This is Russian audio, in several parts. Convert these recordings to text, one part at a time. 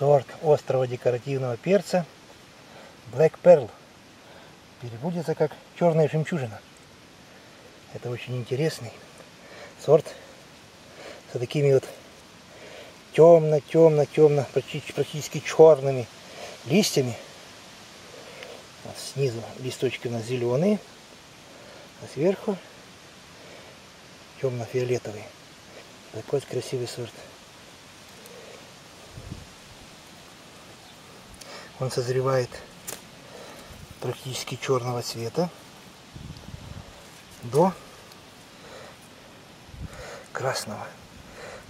сорт острого декоративного перца Black Pearl. Переводится как черная жемчужина. Это очень интересный сорт с такими вот темно-темно-темно, практически черными листьями. Вот снизу листочки у нас зеленые, а сверху темно-фиолетовый. Такой красивый сорт. Он созревает практически черного цвета до красного.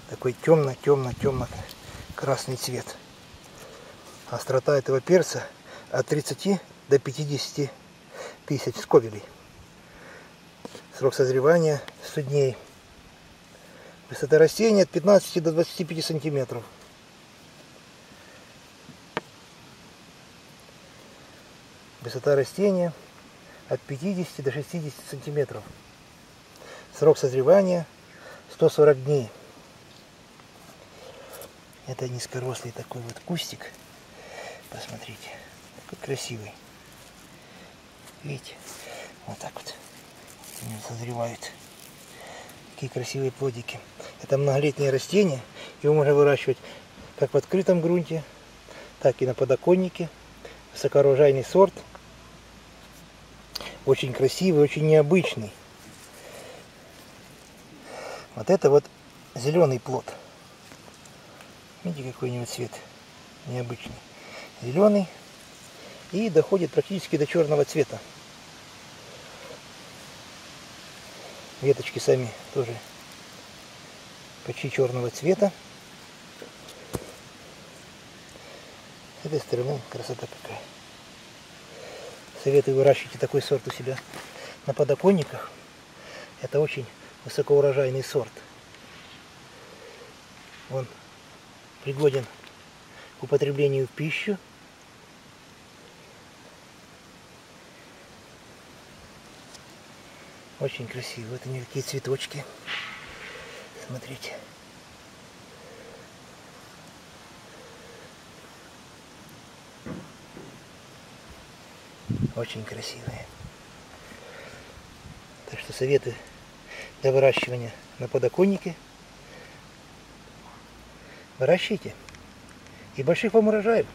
Такой темно-темно-темно-красный цвет. Острота этого перца от 30 до 50 тысяч скобелей. Срок созревания 100 дней. Высота растения от 15 до 25 сантиметров. Высота растения от 50 до 60 сантиметров. Срок созревания 140 дней. Это низкорослый такой вот кустик. Посмотрите, такой красивый. Видите, вот так вот созревают. Такие красивые плодики. Это многолетнее растение. Его можно выращивать как в открытом грунте, так и на подоконнике. Высокоурожайный сорт. Очень красивый, очень необычный. Вот это вот зеленый плод. Видите, какой у него цвет необычный. Зеленый. И доходит практически до черного цвета. Веточки сами тоже почти черного цвета. С этой стороны красота какая. Советую выращивать такой сорт у себя на подоконниках. Это очень высокоурожайный сорт. Он пригоден к употреблению в пищу. Очень красиво. Вот они, какие цветочки. Смотрите. Очень красивые. Так что советы для выращивания на подоконнике. Выращивайте. И больших вам урожаев.